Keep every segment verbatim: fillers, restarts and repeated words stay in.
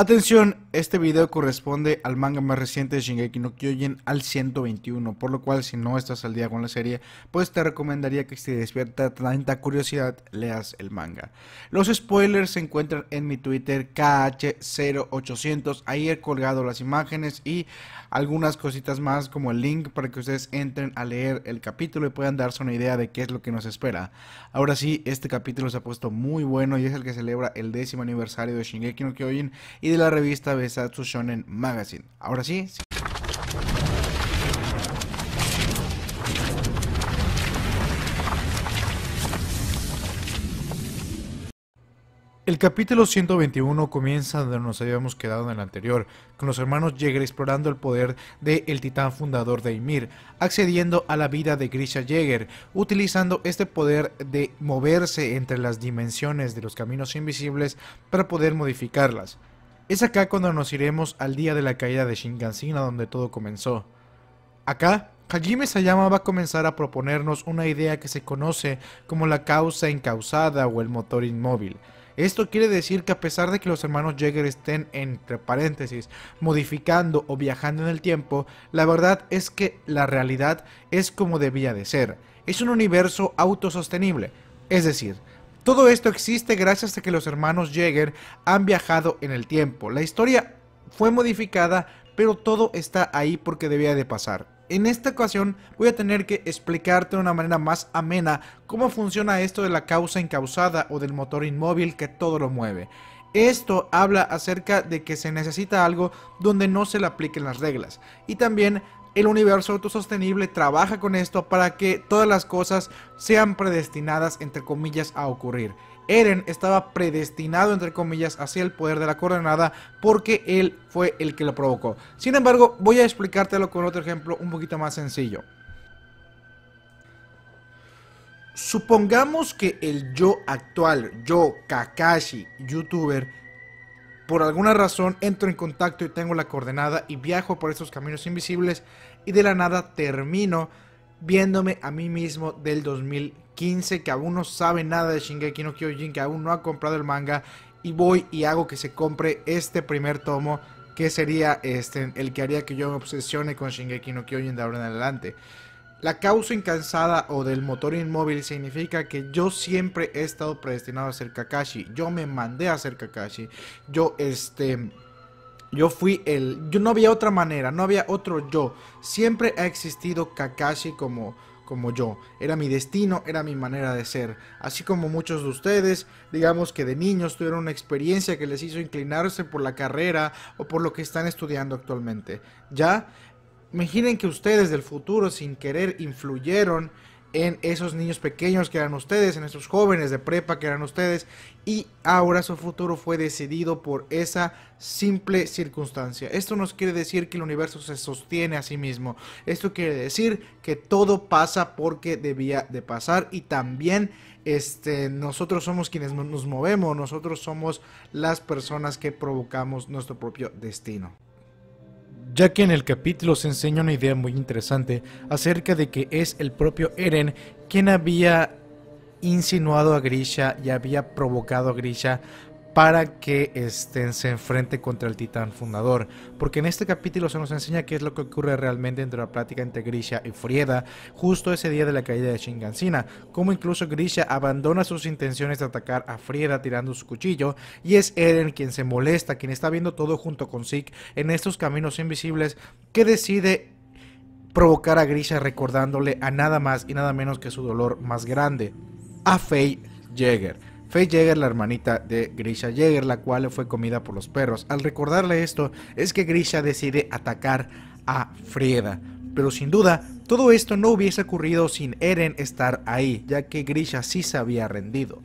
Atención, este video corresponde al manga más reciente de Shingeki no Kyojin al ciento veintiuno, por lo cual si no estás al día con la serie, pues te recomendaría que si te despierta tanta curiosidad, leas el manga. Los spoilers se encuentran en mi Twitter K H cero ochocientos, ahí he colgado las imágenes y algunas cositas más como el link para que ustedes entren a leer el capítulo y puedan darse una idea de qué es lo que nos espera. Ahora sí, este capítulo se ha puesto muy bueno y es el que celebra el décimo aniversario de Shingeki no Kyojin y de la revista Besatsu Shonen Magazine. Ahora sí. El capítulo ciento veintiuno comienza donde nos habíamos quedado en el anterior, con los hermanos Jäger explorando el poder del titán fundador de Ymir, accediendo a la vida de Grisha Jäger, utilizando este poder de moverse entre las dimensiones de los caminos invisibles para poder modificarlas. Es acá cuando nos iremos al día de la caída de Shinkanshina, donde todo comenzó. Acá, Hajime Sayama va a comenzar a proponernos una idea que se conoce como la causa encausada o el motor inmóvil. Esto quiere decir que a pesar de que los hermanos Jäger estén, entre paréntesis, modificando o viajando en el tiempo, la verdad es que la realidad es como debía de ser. Es un universo autosostenible, es decir, todo esto existe gracias a que los hermanos Jäger han viajado en el tiempo. La historia fue modificada, pero todo está ahí porque debía de pasar. En esta ocasión voy a tener que explicarte de una manera más amena cómo funciona esto de la causa encausada o del motor inmóvil que todo lo mueve. Esto habla acerca de que se necesita algo donde no se le apliquen las reglas. Y también el universo autosostenible trabaja con esto para que todas las cosas sean predestinadas, entre comillas, a ocurrir. Eren estaba predestinado, entre comillas, hacia el poder de la coordenada porque él fue el que lo provocó. Sin embargo, voy a explicártelo con otro ejemplo un poquito más sencillo. Supongamos que el yo actual, yo, Kakashi, youtuber, por alguna razón entro en contacto y tengo la coordenada y viajo por estos caminos invisibles y de la nada termino viéndome a mí mismo del dos mil quince, que aún no sabe nada de Shingeki no Kyojin, que aún no ha comprado el manga, y voy y hago que se compre este primer tomo, que sería este, el que haría que yo me obsesione con Shingeki no Kyojin de ahora en adelante. La causa incansada o del motor inmóvil significa que yo siempre he estado predestinado a ser Kakashi. Yo me mandé a ser Kakashi. Yo este... Yo fui el... Yo no había otra manera, no había otro yo. Siempre ha existido Kakashi como... como yo, era mi destino, era mi manera de ser, así como muchos de ustedes, digamos que de niños tuvieron una experiencia que les hizo inclinarse por la carrera o por lo que están estudiando actualmente, ya, imaginen que ustedes del futuro sin querer influyeron en esos niños pequeños que eran ustedes, en esos jóvenes de prepa que eran ustedes, y ahora su futuro fue decidido por esa simple circunstancia. Esto nos quiere decir que el universo se sostiene a sí mismo. Esto quiere decir que todo pasa porque debía de pasar, y también este, nosotros somos quienes nos movemos, nosotros somos las personas que provocamos nuestro propio destino. Ya que en el capítulo se enseña una idea muy interesante acerca de que es el propio Eren quien había insinuado a Grisha y había provocado a Grisha para que este, se enfrente contra el titán fundador. Porque en este capítulo se nos enseña qué es lo que ocurre realmente entre la plática entre Grisha y Frieda, justo ese día de la caída de Shinkanshina, como incluso Grisha abandona sus intenciones de atacar a Frieda tirando su cuchillo, y es Eren quien se molesta, quien está viendo todo junto con Zeke en estos caminos invisibles, que decide provocar a Grisha recordándole a nada más y nada menos que su dolor más grande, a Faye Jäger. Faye Jäger, la hermanita de Grisha Jäger, la cual fue comida por los perros. Al recordarle esto, es que Grisha decide atacar a Frieda. Pero sin duda, todo esto no hubiese ocurrido sin Eren estar ahí, ya que Grisha sí se había rendido.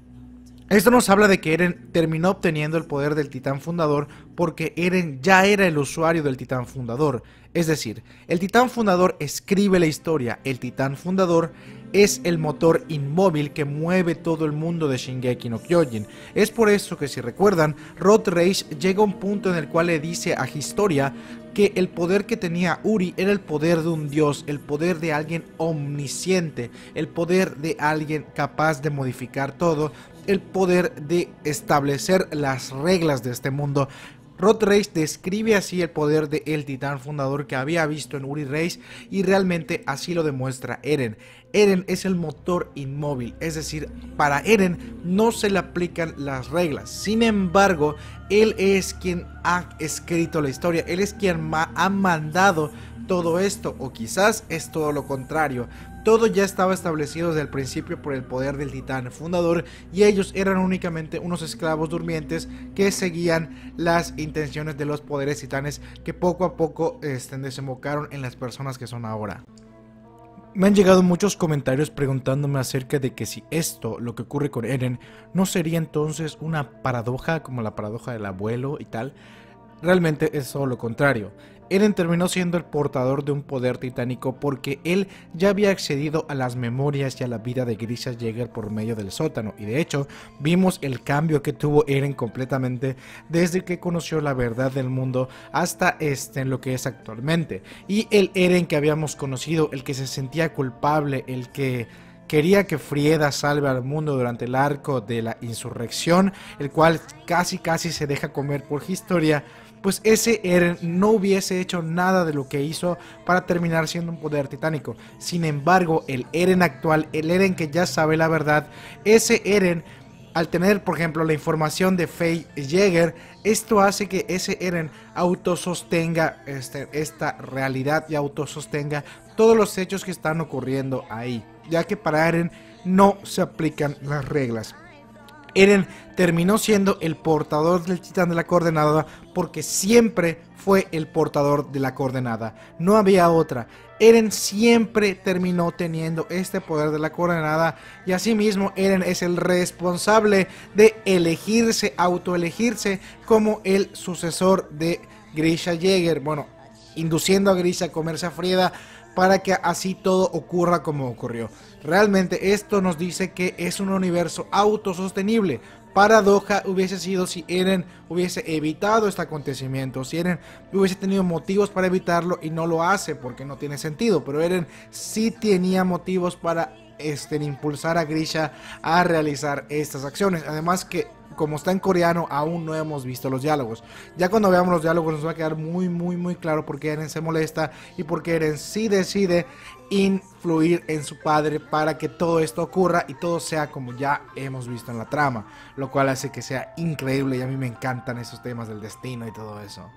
Esto nos habla de que Eren terminó obteniendo el poder del titán fundador porque Eren ya era el usuario del titán fundador. Es decir, el titán fundador escribe la historia, el titán fundador es el motor inmóvil que mueve todo el mundo de Shingeki no Kyojin. Es por eso que si recuerdan, Road Rage llega a un punto en el cual le dice a Historia que el poder que tenía Uri era el poder de un dios, el poder de alguien omnisciente, el poder de alguien capaz de modificar todo, el poder de establecer las reglas de este mundo Rod Reis describe así el poder de el titán fundador que había visto en Uri Reis, y realmente así lo demuestra Eren. Eren es el motor inmóvil, es decir, para Eren no se le aplican las reglas. Sin embargo, él es quien ha escrito la historia, él es quien ma- ha mandado todo esto, o quizás es todo lo contrario. Todo ya estaba establecido desde el principio por el poder del titán fundador, y ellos eran únicamente unos esclavos durmientes que seguían las intenciones de los poderes titanes que poco a poco este, desembocaron en las personas que son ahora. Me han llegado muchos comentarios preguntándome acerca de que si esto, lo que ocurre con Eren, no sería entonces una paradoja como la paradoja del abuelo y tal. Realmente es todo lo contrario. Eren terminó siendo el portador de un poder titánico porque él ya había accedido a las memorias y a la vida de Grisha Yeager por medio del sótano, y de hecho vimos el cambio que tuvo Eren completamente desde que conoció la verdad del mundo hasta este en lo que es actualmente. Y el Eren que habíamos conocido, el que se sentía culpable, el que quería que Frieda salve al mundo durante el arco de la insurrección, el cual casi casi se deja comer por Historia, pues ese Eren no hubiese hecho nada de lo que hizo para terminar siendo un poder titánico. Sin embargo, el Eren actual, el Eren que ya sabe la verdad, ese Eren, al tener por ejemplo la información de Faye Yeager, esto hace que ese Eren autosostenga este, esta realidad y autosostenga todos los hechos que están ocurriendo ahí, ya que para Eren no se aplican las reglas. Eren terminó siendo el portador del titán de la coordenada porque siempre fue el portador de la coordenada, no había otra. Eren siempre terminó teniendo este poder de la coordenada, y asimismo Eren es el responsable de elegirse, autoelegirse como el sucesor de Grisha Yeager, bueno, induciendo a Grisha a comerse a Frieda para que así todo ocurra como ocurrió. Realmente esto nos dice que es un universo autosostenible. Paradoja hubiese sido si Eren hubiese evitado este acontecimiento, si Eren hubiese tenido motivos para evitarlo y no lo hace porque no tiene sentido, pero Eren sí tenía motivos para este, impulsar a Grisha a realizar estas acciones. Además que como está en coreano aún no hemos visto los diálogos. Ya cuando veamos los diálogos nos va a quedar muy muy muy claro por qué Eren se molesta y por qué Eren sí decide influir en su padre para que todo esto ocurra y todo sea como ya hemos visto en la trama, lo cual hace que sea increíble, y a mí me encantan esos temas del destino y todo eso.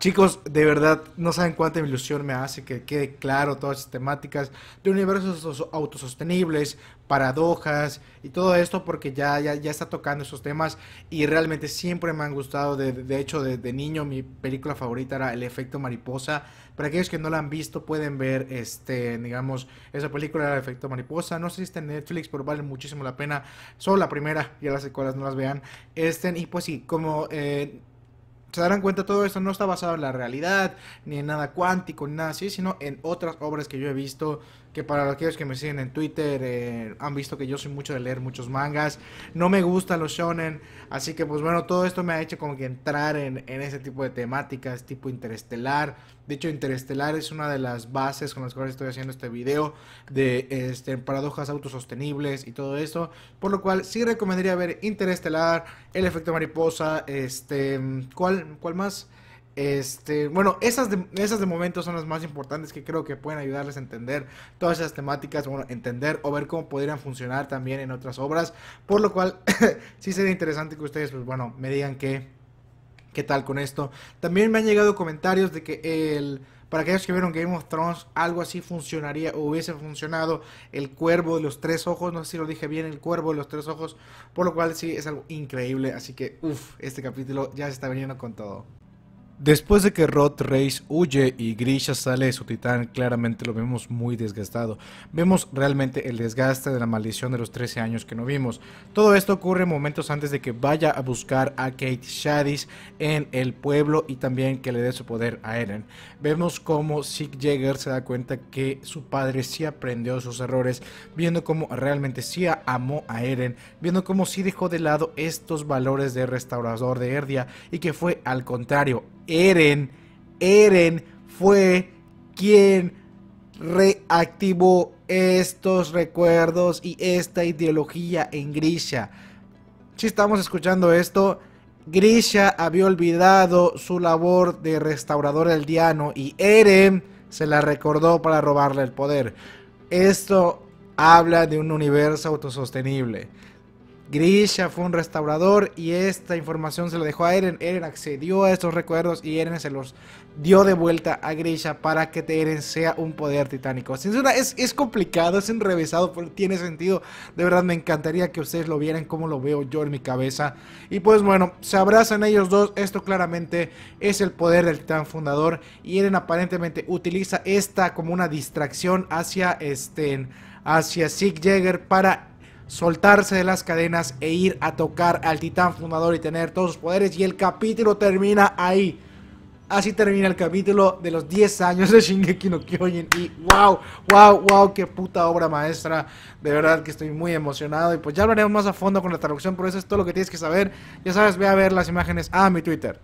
Chicos, de verdad, no saben cuánta ilusión me hace que quede claro todas estas temáticas de universos autosostenibles, paradojas y todo esto, porque ya, ya, ya está tocando esos temas y realmente siempre me han gustado. De, de hecho, desde niño mi película favorita era El Efecto Mariposa. Para aquellos que no la han visto pueden ver, este, digamos, esa película era El Efecto Mariposa. No sé si está en Netflix, pero vale muchísimo la pena. Solo la primera, ya las secuelas no las vean. Este, y pues sí, como... Eh, se darán cuenta, todo esto no está basado en la realidad, ni en nada cuántico, ni nada así, sino en otras obras que yo he visto, que para aquellos que me siguen en Twitter eh, han visto que yo soy mucho de leer muchos mangas, no me gustan los shonen, así que pues bueno, todo esto me ha hecho como que entrar en, en ese tipo de temáticas, tipo Interestelar. De hecho, Interestelar es una de las bases con las cuales estoy haciendo este video de este, paradojas autosostenibles y todo eso, por lo cual sí recomendaría ver Interestelar, El Efecto Mariposa, este, ¿cuál, cuál más? Este, bueno, esas de, esas de momento son las más importantes que creo que pueden ayudarles a entender todas esas temáticas, bueno, entender o ver cómo podrían funcionar también en otras obras, por lo cual sí sería interesante que ustedes, pues bueno, me digan qué, qué tal con esto. También me han llegado comentarios de que el... para aquellos que vieron Game of Thrones, algo así funcionaría o hubiese funcionado, el cuervo de los tres ojos, no sé si lo dije bien, el cuervo de los tres ojos, por lo cual sí es algo increíble, así que uff, este capítulo ya se está viniendo con todo. Después de que Rod Reis huye y Grisha sale de su titán, claramente lo vemos muy desgastado. Vemos realmente el desgaste de la maldición de los trece años que no vimos. Todo esto ocurre momentos antes de que vaya a buscar a Kate Shadys en el pueblo y también que le dé su poder a Eren. Vemos como Sig Yeager se da cuenta que su padre sí aprendió sus errores, viendo cómo realmente sí amó a Eren, viendo cómo sí dejó de lado estos valores de restaurador de Erdia y que fue al contrario. Eren, Eren fue quien reactivó estos recuerdos y esta ideología en Grisha. Si estamos escuchando esto, Grisha había olvidado su labor de restaurador eldiano y Eren se la recordó para robarle el poder. Esto habla de un universo autosostenible. Grisha fue un restaurador y esta información se la dejó a Eren. Eren accedió a estos recuerdos y Eren se los dio de vuelta a Grisha para que Eren sea un poder titánico. Sin duda es, es complicado, es enrevesado, pero tiene sentido. De verdad me encantaría que ustedes lo vieran como lo veo yo en mi cabeza. Y pues bueno, se abrazan ellos dos. Esto claramente es el poder del titán fundador. Y Eren aparentemente utiliza esta como una distracción hacia, este, hacia Sieg Jäger para soltarse de las cadenas e ir a tocar al titán fundador y tener todos sus poderes. Y el capítulo termina ahí. Así termina el capítulo de los diez años de Shingeki no Kyojin. Y wow, wow, wow, qué puta obra maestra. De verdad que estoy muy emocionado. Y pues ya hablaremos más a fondo con la traducción, pero eso es todo lo que tienes que saber. Ya sabes, ve a ver las imágenes a mi Twitter.